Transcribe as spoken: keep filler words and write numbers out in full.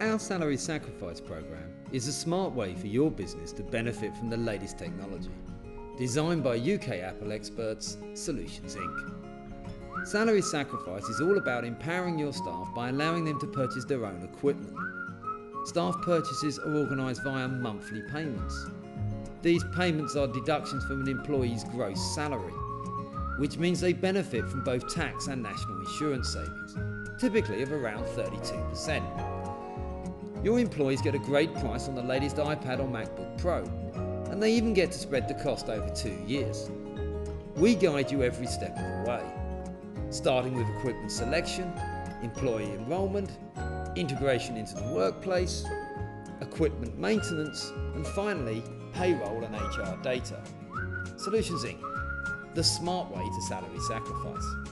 Our Salary Sacrifice program is a smart way for your business to benefit from the latest technology. Designed by U K Apple experts, Solutions Incorporated. Salary Sacrifice is all about empowering your staff by allowing them to purchase their own equipment. Staff purchases are organised via monthly payments. These payments are deductions from an employee's gross salary, which means they benefit from both tax and national insurance savings, typically of around thirty-two percent. Your employees get a great price on the latest iPad or MacBook Pro, and they even get to spread the cost over two years. We guide you every step of the way, starting with equipment selection, employee enrollment, integration into the workplace, equipment maintenance, and finally, payroll and H R data. Solutions Incorporated, the smart way to salary sacrifice.